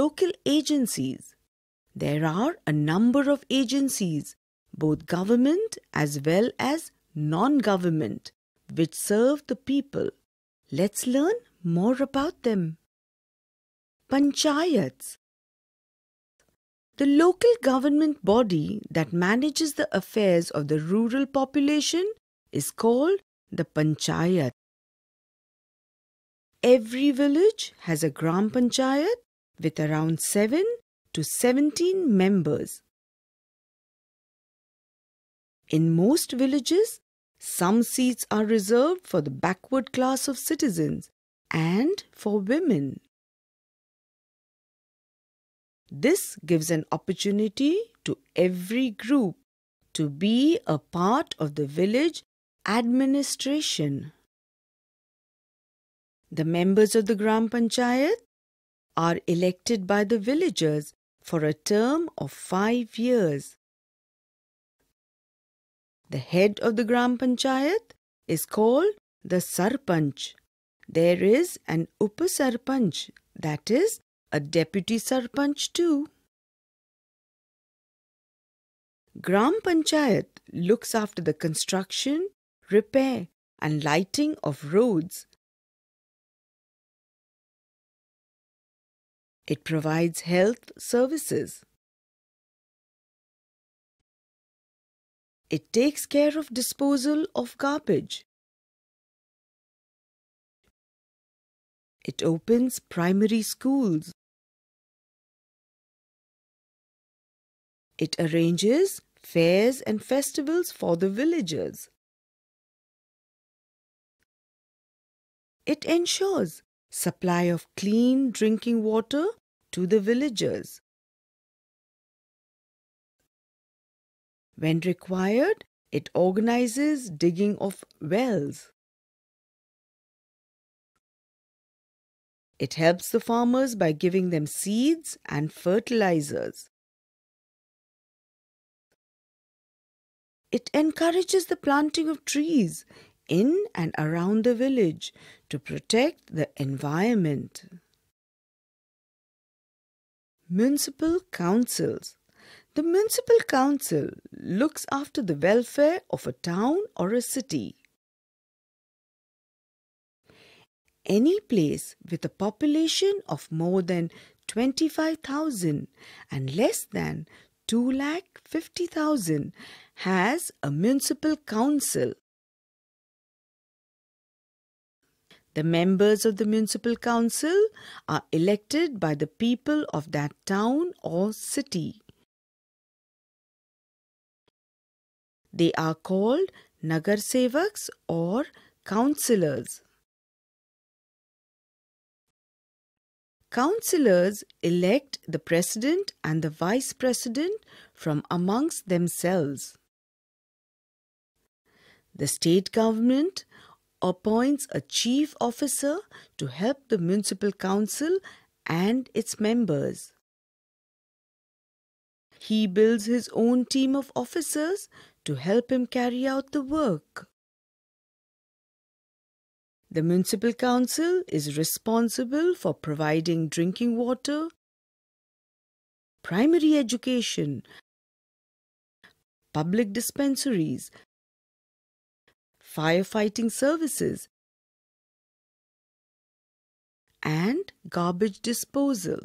local agencies. There are a number of agencies, both government as well as non-government, which serve the people. Let's learn more about them. Panchayats. The local government body that manages the affairs of the rural population is called the Panchayat. Every village has a Gram Panchayat with around 7 to 17 members. In most villages, some seats are reserved for the backward class of citizens and for women. This gives an opportunity to every group to be a part of the village administration. The members of the Gram Panchayat are elected by the villagers for a term of 5 years. The head of the Gram Panchayat is called the Sarpanch. There is an Upasarpanch, that is, a deputy sarpanch too. Gram Panchayat looks after the construction, repair and lighting of roads. It provides health services. It takes care of disposal of garbage. It opens primary schools. It arranges fairs and festivals for the villagers. It ensures supply of clean drinking water to the villagers. When required, it organizes digging of wells. It helps the farmers by giving them seeds and fertilizers. It encourages the planting of trees in and around the village to protect the environment. Municipal councils. The municipal council looks after the welfare of a town or a city. Any place with a population of more than 25,000 and less than 250,000 has a municipal council. The members of the municipal council are elected by the people of that town or city. They are called Nagarsevaks or councillors. Councillors elect the president and the vice president from amongst themselves. The state government appoints a chief officer to help the municipal council and its members. He builds his own team of officers to help him carry out the work. The municipal council is responsible for providing drinking water, primary education, public dispensaries, firefighting services, and garbage disposal.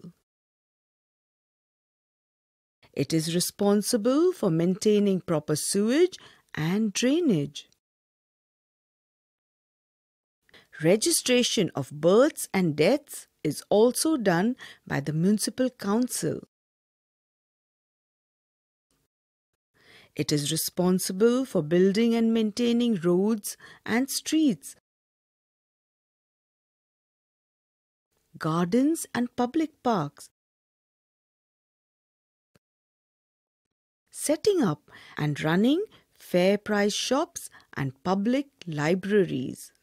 It is responsible for maintaining proper sewage and drainage. Registration of births and deaths is also done by the municipal council. It is responsible for building and maintaining roads and streets, gardens and public parks, setting up and running fair price shops and public libraries.